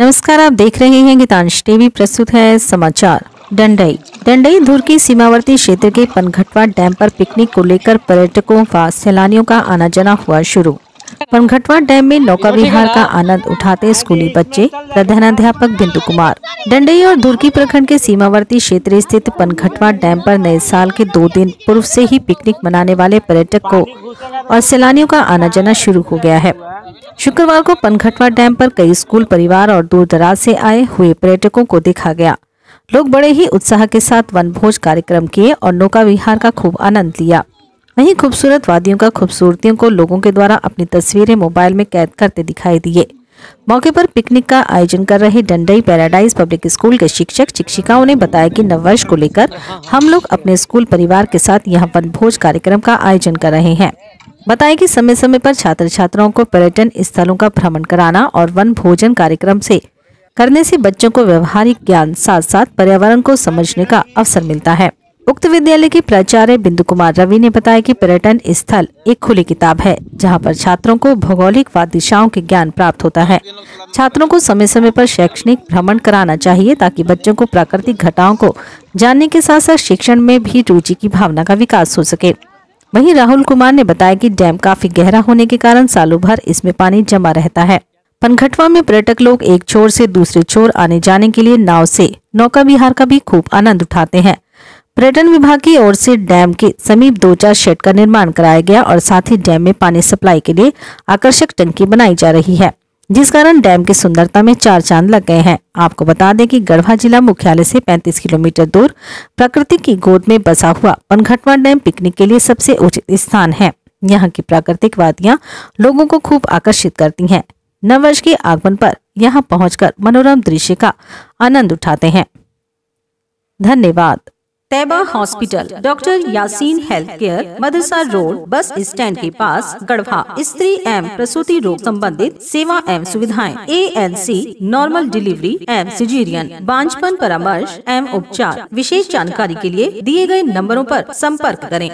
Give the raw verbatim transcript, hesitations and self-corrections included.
नमस्कार, आप देख रहे हैं गीतांश टीवी। प्रस्तुत है समाचार। डंडई डंडई दुर्की सीमावर्ती क्षेत्र के पनघटवा डैम पर पिकनिक को लेकर पर्यटकों व सैलानियों का आना जाना हुआ शुरू। पनघटवा डैम में नौका विहार का आनंद उठाते स्कूली बच्चे। प्रधानाध्यापक बिंदु कुमार। डंडई और दुर्की प्रखंड के सीमावर्ती क्षेत्र स्थित पनघटवा डैम पर नए साल के दो दिन पूर्व से ही पिकनिक मनाने वाले पर्यटकों और सैलानियों का आना जाना शुरू हो गया है। शुक्रवार को पनघटवा डैम पर कई स्कूल परिवार और दूर दराज से आए हुए पर्यटकों को देखा गया। लोग बड़े ही उत्साह के साथ वनभोज कार्यक्रम किए और नौका विहार का खूब आनंद लिया। वहीं खूबसूरत वादियों का खूबसूरतियों को लोगों के द्वारा अपनी तस्वीरें मोबाइल में कैद करते दिखाई दिए। मौके पर पिकनिक का आयोजन कर रहे डंडई पैराडाइज पब्लिक स्कूल के शिक्षक शिक्षिकाओं ने बताया कि नववर्ष को लेकर हम लोग अपने स्कूल परिवार के साथ यहाँ वनभोज कार्यक्रम का आयोजन कर रहे हैं। बताएं कि समय समय पर छात्र छात्राओं को पर्यटन स्थलों का भ्रमण कराना और वन भोजन कार्यक्रम से करने से बच्चों को व्यवहारिक ज्ञान साथ साथ पर्यावरण को समझने का अवसर मिलता है। उक्त विद्यालय की प्राचार्य बिंदु कुमार रवि ने बताया कि पर्यटन स्थल एक खुली किताब है, जहां पर छात्रों को भौगोलिक व दिशाओं के ज्ञान प्राप्त होता है। छात्रों को समय समय पर शैक्षणिक भ्रमण कराना चाहिए ताकि बच्चों को प्राकृतिक घटनाओं को जानने के साथ साथ शिक्षण में भी रुचि की भावना का विकास हो सके। वहीं राहुल कुमार ने बताया कि डैम काफी गहरा होने के कारण सालों भर इसमें पानी जमा रहता है। पनघटवा में पर्यटक लोग एक छोर से दूसरे छोर आने जाने के लिए नाव से नौका विहार का भी खूब आनंद उठाते हैं। पर्यटन विभाग की ओर से डैम के समीप दो चार शेड का निर्माण कराया गया और साथ ही डैम में पानी सप्लाई के लिए आकर्षक टंकी बनाई जा रही है, जिस कारण डैम की सुंदरता में चार चांद लग गए हैं। आपको बता दें कि गढ़वा जिला मुख्यालय से पैंतीस किलोमीटर दूर प्रकृति की गोद में बसा हुआ पनघटवा डैम पिकनिक के लिए सबसे उचित स्थान है। यहाँ की प्राकृतिक वादियाँ लोगों को खूब आकर्षित करती हैं। नववर्ष के आगमन पर यहाँ पहुंचकर मनोरम दृश्य का आनंद उठाते हैं। धन्यवाद। Taiba hospital, doctor Yasin health care, मदरसा रोड, बस स्टैंड के पास, गढ़वा। स्त्री एवं प्रसूति रोग संबंधित सेवा एवं सुविधाएं, A N C, normal delivery एवं सिजेरियन, बांझपन परामर्श एवं उपचार। विशेष जानकारी के लिए दिए गए नंबरों पर संपर्क करें।